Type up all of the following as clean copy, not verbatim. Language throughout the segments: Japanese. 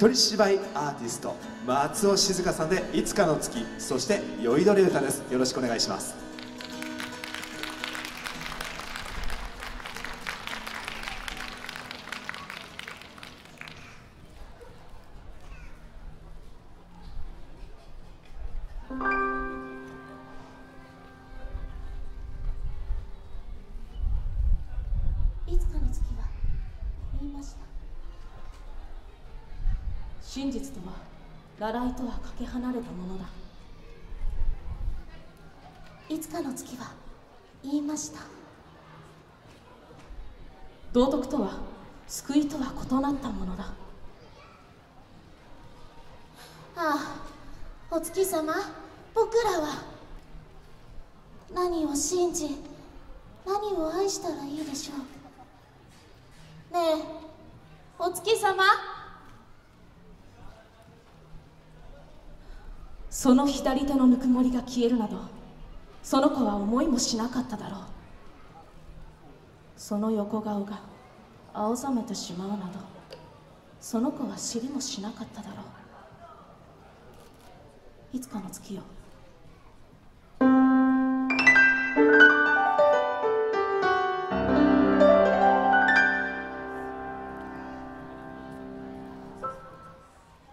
一人芝居アーティスト松尾静香さんで「いつかの月」、そして「酔いどれ歌」です。よろしくお願いします。真実とは習いとはかけ離れたものだ。いつかの月は言いました。道徳とは救いとは異なったものだ。ああ、お月様、僕らは何を信じ何を愛したらいいでしょう。ねえお月様、その左手のぬくもりが消えるなど、その子は思いもしなかっただろう。その横顔が青ざめてしまうなど、その子は知りもしなかっただろう。いつかの月よ。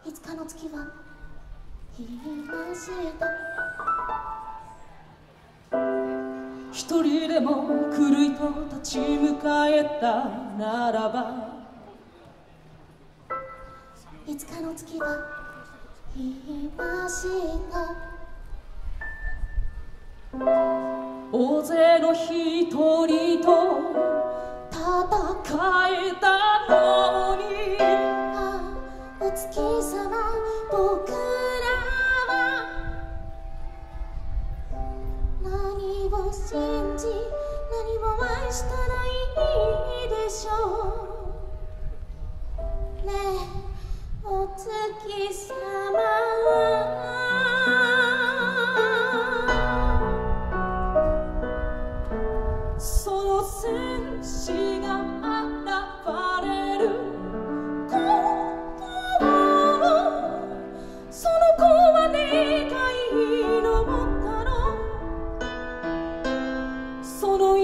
いつかの月は一人でも狂いと立ち向かえたならば、いつかの月は言いました。大勢の一人と戦えたのに、ああお月様、僕ら信じ何を愛したらいいでしょう。ねえお月様、その戦士が現れることを、その子は願いのもと、教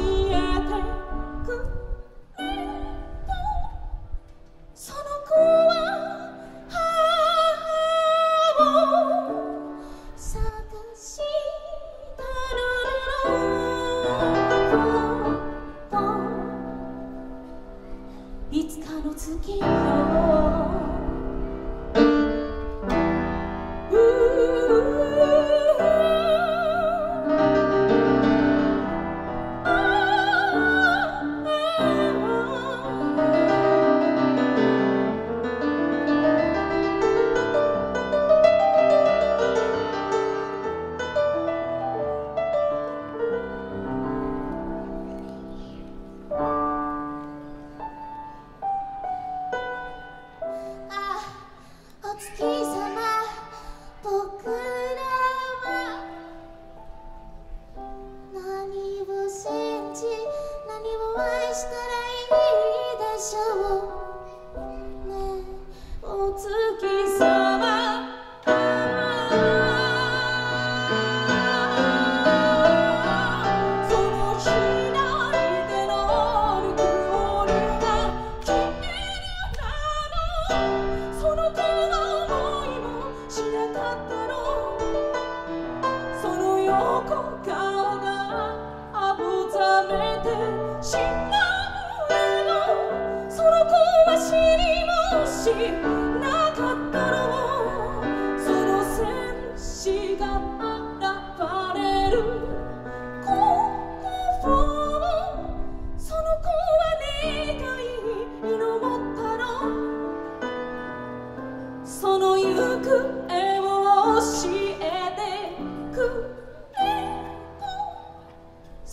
えてくれと、そ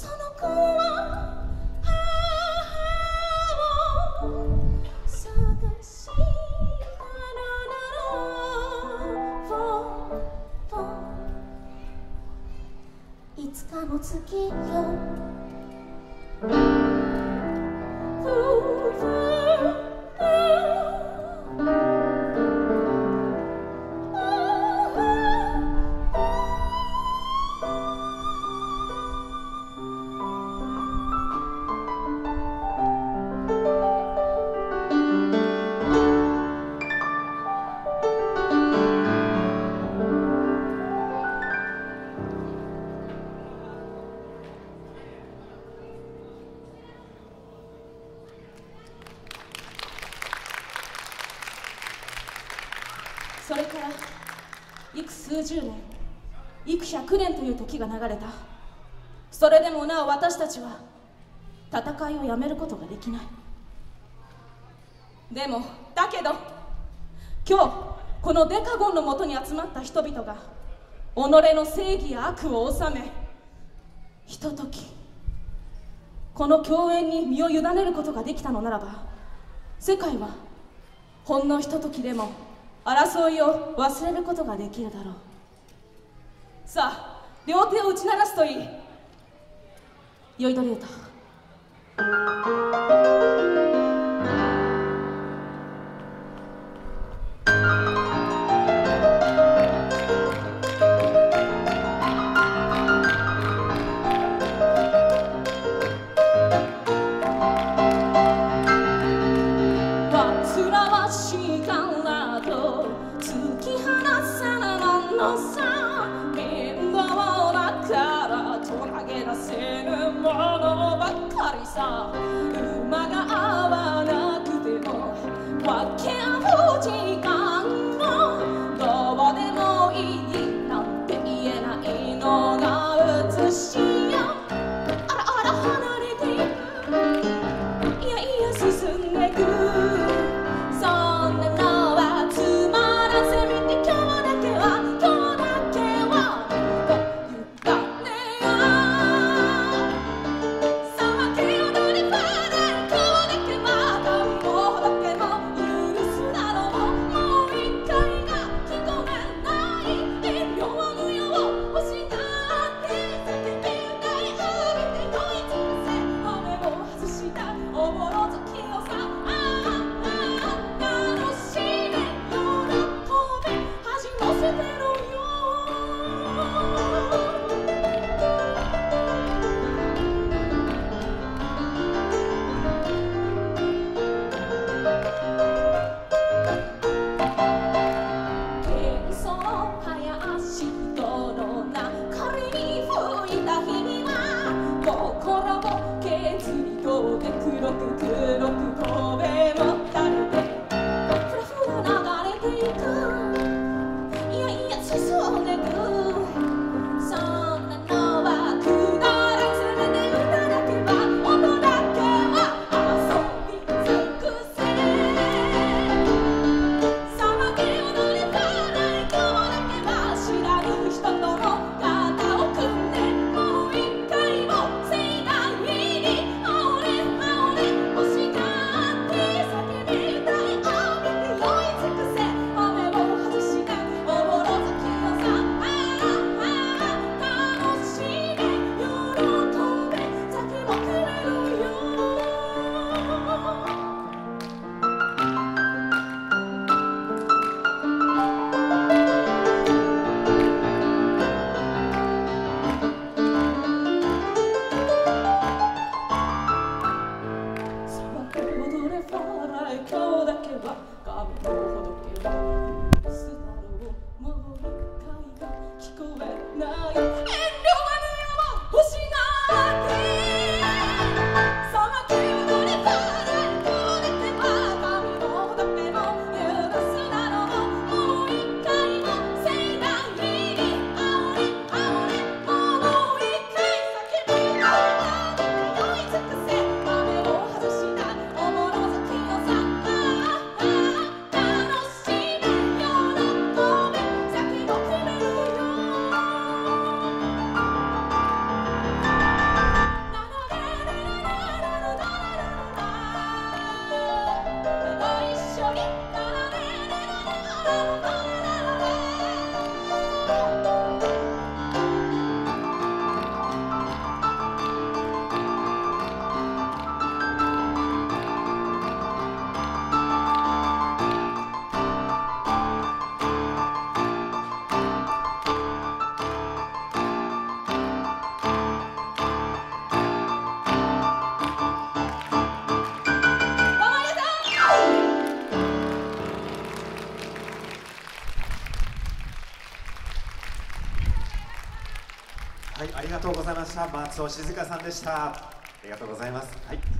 の子は母を探したらと、いつかの月よ。から幾数十年、幾百年という時が流れた。それでもなお私たちは戦いをやめることができない。でも、だけど今日このデカゴンのもとに集まった人々が己の正義や悪を治め、ひとときこの共演に身を委ねることができたのならば、世界はほんのひとときでも争いを忘れることができるだろう。さあ、両手を打ち鳴らすといい。よいどり歌。はい、ありがとうございました。松尾静香さんでした。ありがとうございます。はい。